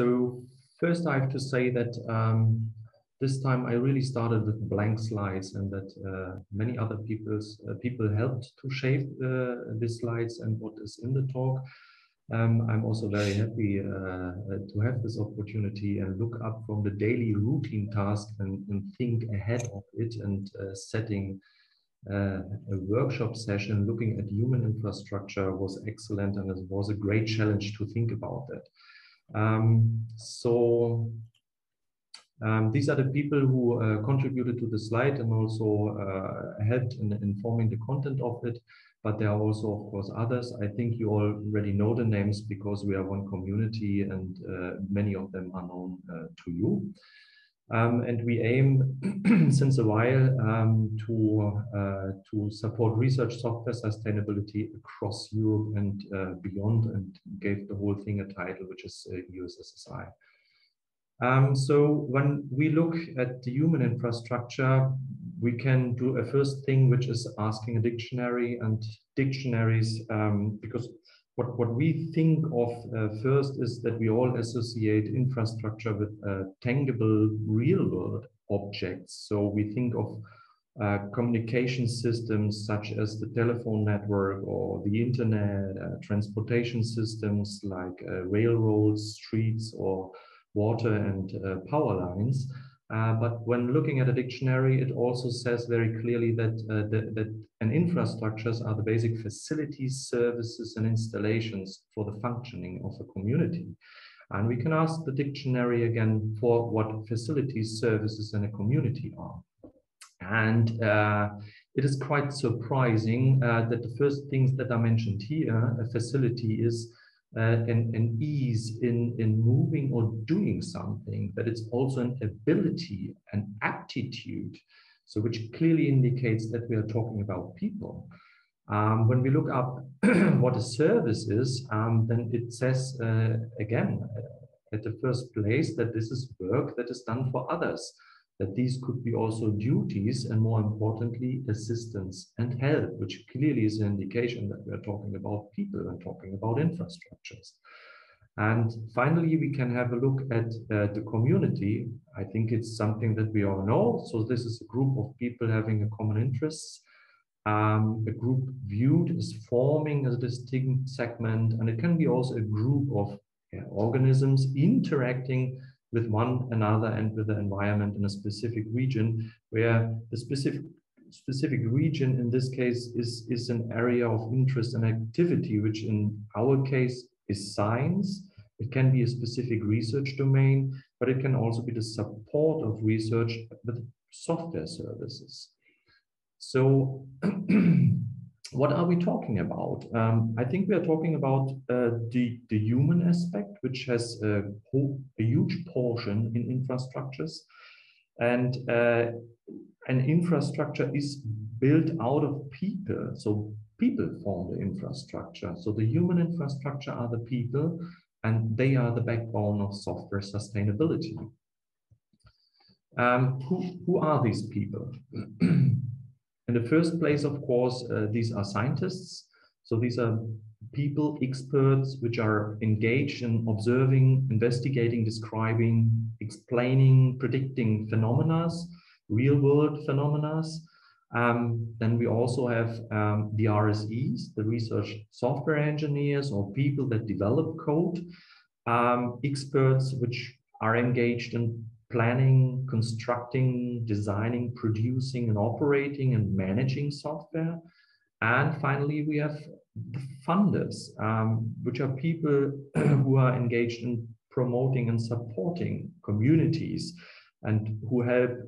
So first I have to say that this time I really started with blank slides, and that many other people helped to shape these slides and what is in the talk. I'm also very happy to have this opportunity and look up from the daily routine task and think ahead of it, and setting a workshop session looking at human infrastructure was excellent, and it was a great challenge to think about that. These are the people who contributed to the slide and also helped in forming the content of it. But there are also, of course, others. I think you already know the names because we are one community, and many of them are known to you. And we aim since a while to support research software sustainability across Europe and beyond, and gave the whole thing a title, which is USSSI. So when we look at the human infrastructure, we can do a first thing, which is asking a dictionary and dictionaries, because what we think of first is that we all associate infrastructure with tangible real-world objects. So we think of communication systems such as the telephone network or the internet, transportation systems like railroads, streets, or water and power lines. But when looking at a dictionary, it also says very clearly that that infrastructures are the basic facilities, services, and installations for the functioning of a community. And we can ask the dictionary again for what facilities, services, and a community are. And it is quite surprising that the first things that are mentioned here, a facility is an ease in moving or doing something, that it's also an ability, an aptitude, so which clearly indicates that we are talking about people. When we look up what a service is, then it says again at the first place that this is work that is done for others, that these could be also duties, and more importantly, assistance and help, which clearly is an indication that we are talking about people and talking about infrastructures. And finally, we can have a look at the community. I think it's something that we all know. So this is a group of people having a common interest, a group viewed as forming a distinct segment, and it can be also a group of organisms interacting with one another and with the environment in a specific region, where the specific region in this case is an area of interest and activity, which in our case is science. It can be a specific research domain, but it can also be the support of research with software services. So what are we talking about? I think we are talking about the human aspect, which has a huge portion in infrastructures. And an infrastructure is built out of people. So people form the infrastructure. So the human infrastructure are the people, and they are the backbone of software sustainability. Who are these people? In the first place, of course, these are scientists. So these are people, experts, which are engaged in observing, investigating, describing, explaining, predicting phenomena, real-world phenomena. Then we also have the RSEs, the research software engineers, or people that develop code, experts which are engaged in planning, constructing, designing, producing, and operating and managing software. And finally, we have the funders, which are people who are engaged in promoting and supporting communities, and who help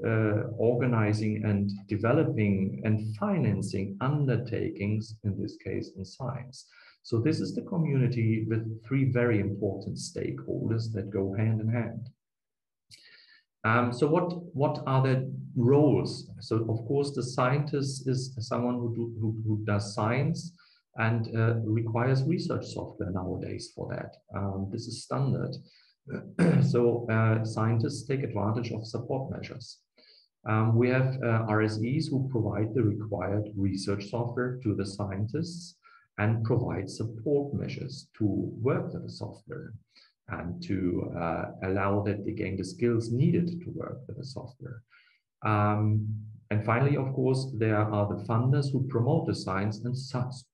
organizing and developing and financing undertakings, in this case in science. So this is the community with three very important stakeholders that go hand in hand. So what are the roles? So of course, the scientist is someone who does science and requires research software nowadays for that. This is standard. So scientists take advantage of support measures. We have RSEs who provide the required research software to the scientists and provide support measures to work with the software. and to allow that they gain the skills needed to work with the software. And finally, of course, there are the funders who promote the science and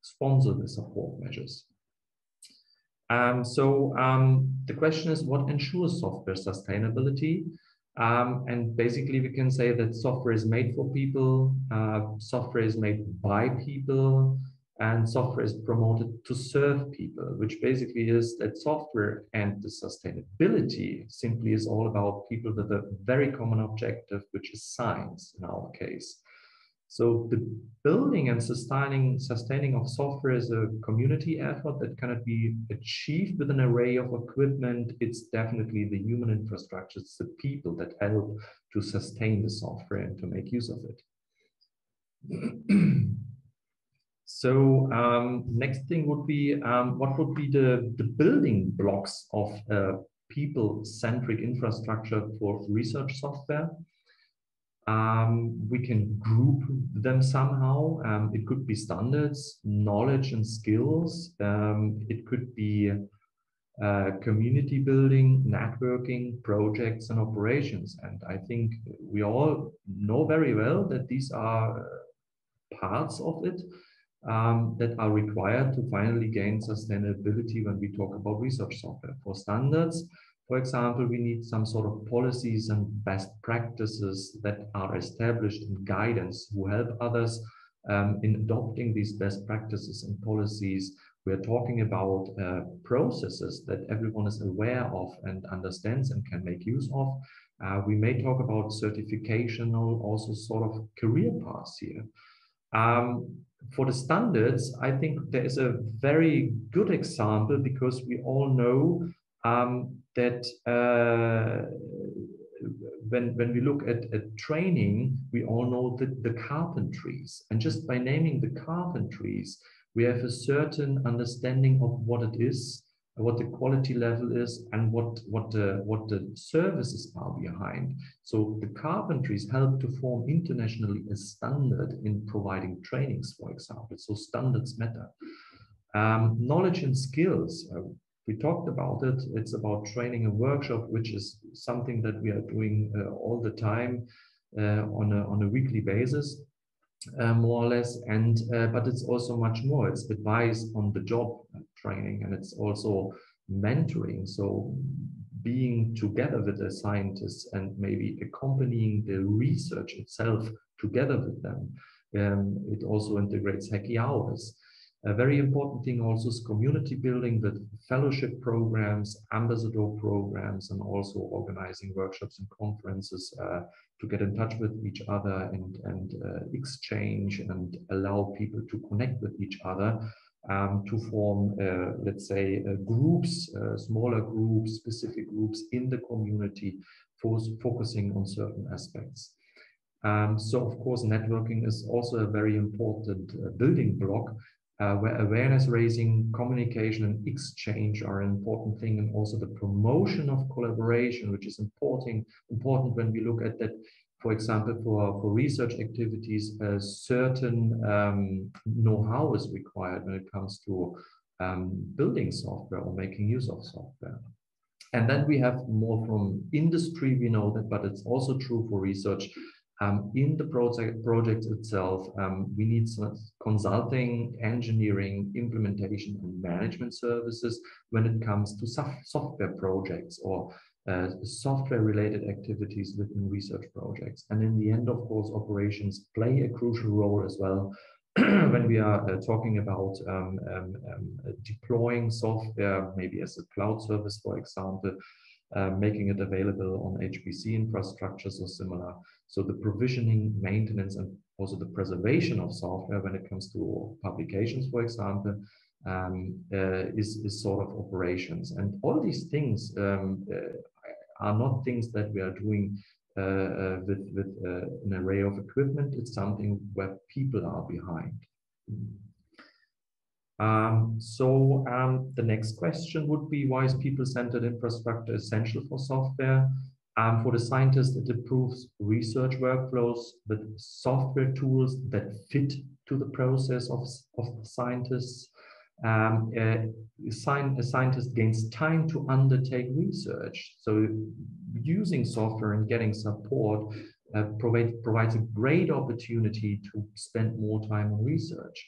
sponsor the support measures. The question is, what ensures software sustainability? And basically, we can say that software is made for people, software is made by people, and software is promoted to serve people, which basically is that software and the sustainability simply is all about people with a very common objective, which is science in our case. So the building and sustaining of software is a community effort that cannot be achieved with an array of equipment. It's definitely the human infrastructure, it's the people that help to sustain the software and to make use of it. So next thing would be, what would be the building blocks of people-centric infrastructure for research software? We can group them somehow. It could be standards, knowledge and skills. It could be community building, networking, projects and operations. And I think we all know very well that these are parts of it. That are required to finally gain sustainability when we talk about research software. For standards, for example, we need some sort of policies and best practices that are established in guidance who help others in adopting these best practices and policies. We're talking about processes that everyone is aware of and understands and can make use of. We may talk about certification or also sort of career paths here. For the standards, I think there is a very good example because we all know that when we look at training, we all know that the carpentries. And just by naming the carpentries, we have a certain understanding of what it is, what the quality level is, and what the services are behind. So the carpentries help to form internationally a standard in providing trainings, for example. So standards matter. Knowledge and skills, we talked about it. It's about training and workshop, which is something that we are doing all the time on a weekly basis, more or less. And but it's also much more. It's advice on the job training, and it's also mentoring, so being together with a scientist and maybe accompanying the research itself together with them. It also integrates happy hours. A very important thing also is community building with fellowship programs, ambassador programs, and also organizing workshops and conferences to get in touch with each other and exchange and allow people to connect with each other. To form, let's say, groups, smaller groups, specific groups in the community focusing on certain aspects. So, of course, networking is also a very important building block where awareness raising, communication and exchange are an important thing, and also the promotion of collaboration, which is important when we look at that. For example, for research activities, a certain know-how is required when it comes to building software or making use of software. And then we have more from industry, we know that, but it's also true for research. In the project itself, we need some consulting, engineering, implementation, and management services when it comes to software projects or software-related activities within research projects. And in the end, of course, operations play a crucial role as well when we are talking about deploying software, maybe as a cloud service, for example, making it available on HPC infrastructures or similar. So the provisioning, maintenance, and also the preservation of software when it comes to publications, for example, is sort of operations. And all these things are not things that we are doing with an array of equipment. It's something where people are behind. The next question would be, why is people-centered infrastructure essential for software? For the scientist, it improves research workflows with software tools that fit to the process of the scientists. a scientist gains time to undertake research. So using software and getting support provides a great opportunity to spend more time on research.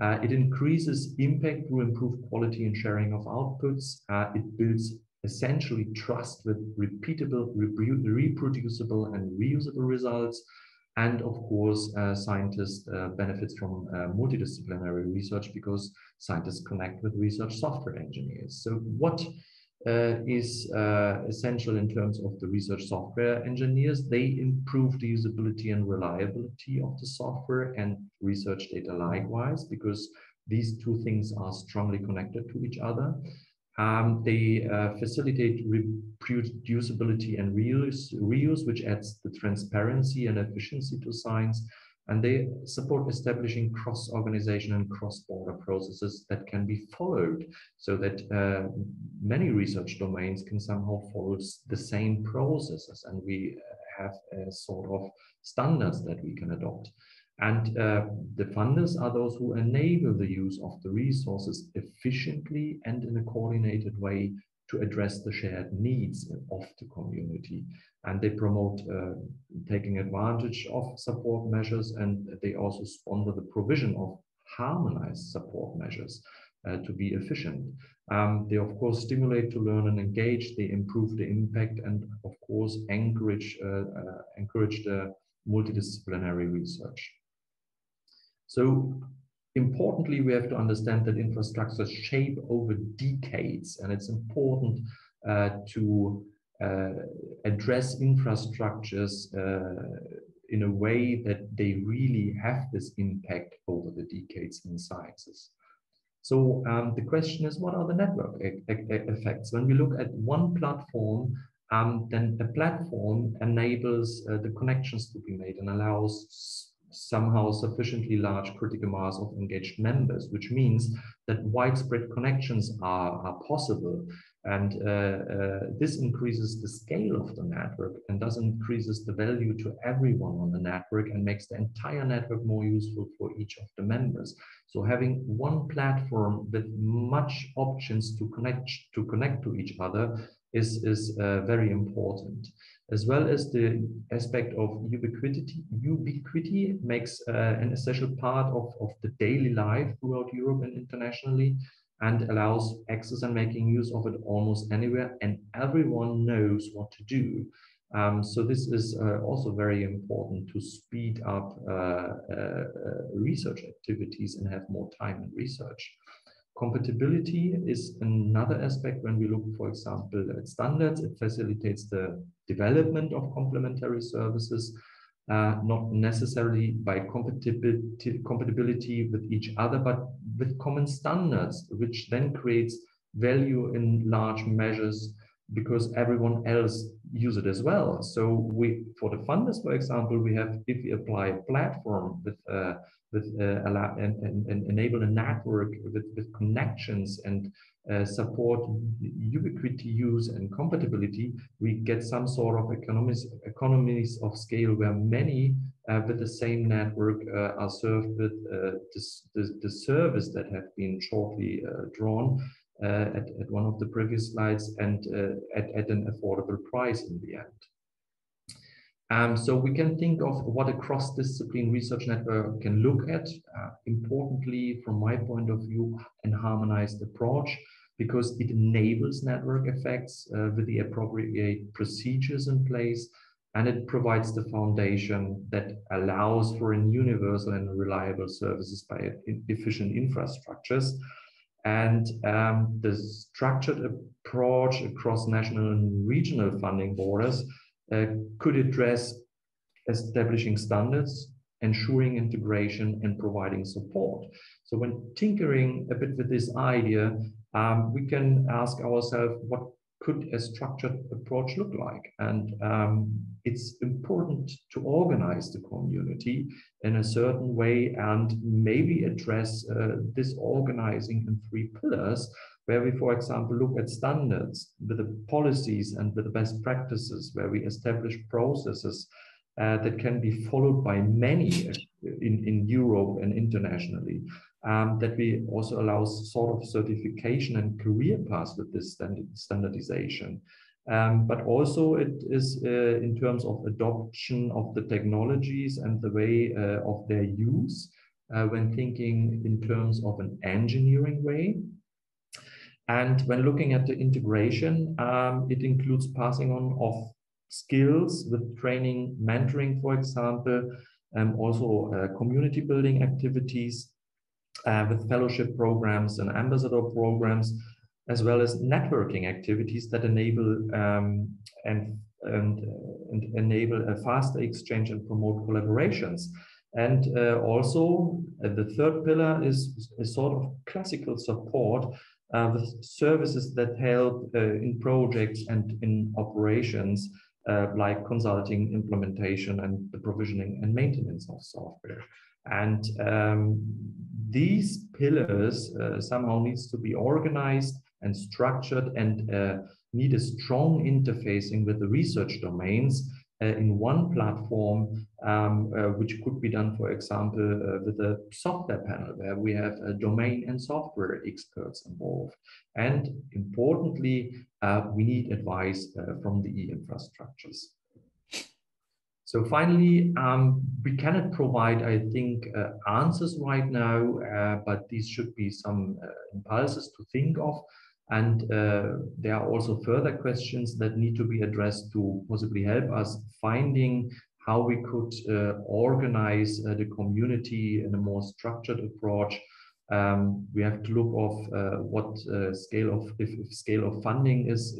It increases impact through improved quality and sharing of outputs. It builds essentially trust with repeatable, reproducible and reusable results. And of course, scientists benefits from multidisciplinary research because scientists connect with research software engineers. So what is essential in terms of the research software engineers? They improve the usability and reliability of the software and research data likewise, because these two things are strongly connected to each other. They facilitate reproducibility and reuse, which adds the transparency and efficiency to science, and they support establishing cross-organization and cross-border processes that can be followed, so that many research domains can somehow follow the same processes, and we have a sort of standards that we can adopt. And the funders are those who enable the use of the resources efficiently and in a coordinated way to address the shared needs of the community. And they promote taking advantage of support measures, and they also sponsor the provision of harmonized support measures to be efficient. They, of course, stimulate to learn and engage. They improve the impact and, of course, encourage the multidisciplinary research. So importantly, we have to understand that infrastructures shape over decades, and it's important to address infrastructures in a way that they really have this impact over the decades in sciences. So the question is, what are the network effects? When we look at one platform, then the platform enables the connections to be made and allows somehow sufficiently large critical mass of engaged members, which means that widespread connections are possible. And this increases the scale of the network and thus increases the value to everyone on the network and makes the entire network more useful for each of the members. So having one platform with much options to connect to each other is very important, as well as the aspect of ubiquity. Ubiquity makes an essential part of the daily life throughout Europe and internationally, and allows access and making use of it almost anywhere, and everyone knows what to do. So this is also very important to speed up research activities and have more time in research. Compatibility is another aspect when we look, for example, at standards. It facilitates the development of complementary services, not necessarily by compatibility with each other, but with common standards, which then creates value in large measures because everyone else uses it as well. So we, for the funders, for example, we have, if we apply a platform and enable a network with connections and support ubiquity use and compatibility, we get some sort of economies of scale where many with the same network are served with the service that have been shortly drawn at one of the previous slides, and at an affordable price in the end. So we can think of what a cross-discipline research network can look at, importantly from my point of view, an harmonized approach, because it enables network effects with the appropriate procedures in place, and it provides the foundation that allows for an universal and reliable services by efficient infrastructures. And the structured approach across national and regional funding borders could address establishing standards, ensuring integration, and providing support. So when tinkering a bit with this idea, we can ask ourselves, what could a structured approach look like? And it's important to organize the community in a certain way and maybe address this organizing in three pillars, where we, for example, look at standards with the policies and with the best practices, where we establish processes that can be followed by many in Europe and internationally. that we also allows sort of certification and career paths with this standardization. But also it is in terms of adoption of the technologies and the way of their use when thinking in terms of an engineering way. And when looking at the integration, it includes passing on of skills with training, mentoring, for example, and also community building activities with fellowship programs and ambassador programs, as well as networking activities that enable and enable a faster exchange and promote collaborations. And also the third pillar is a sort of classical support with services that help in projects and in operations like consulting, implementation, and the provisioning and maintenance of software. And these pillars somehow needs to be organized and structured and need a strong interfacing with the research domains in one platform, which could be done, for example, with a software panel where we have domain and software experts involved. And importantly, we need advice from the e-infrastructures. So finally, we cannot provide, I think, answers right now, but these should be some impulses to think of. And there are also further questions that need to be addressed to possibly help us finding how we could organize the community in a more structured approach. We have to look of what scale of, if scale of funding is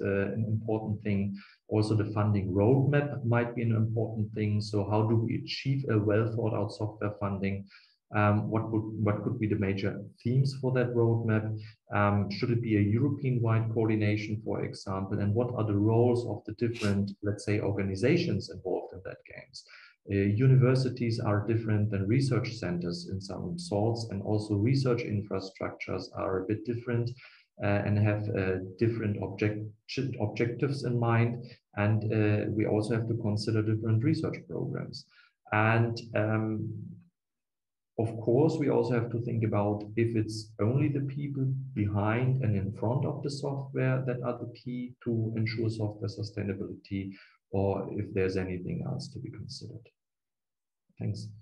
an important thing. Also the funding roadmap might be an important thing. So how do we achieve a well thought out software funding? What could be the major themes for that roadmap? Should it be a European-wide coordination, for example? And what are the roles of the different, let's say, organizations involved in that games? Universities are different than research centers in some sorts, and also research infrastructures are a bit different and have different objectives in mind. And we also have to consider different research programs. And of course, we also have to think about if it's only the people behind and in front of the software that are the key to ensure software sustainability, or if there's anything else to be considered. Thanks.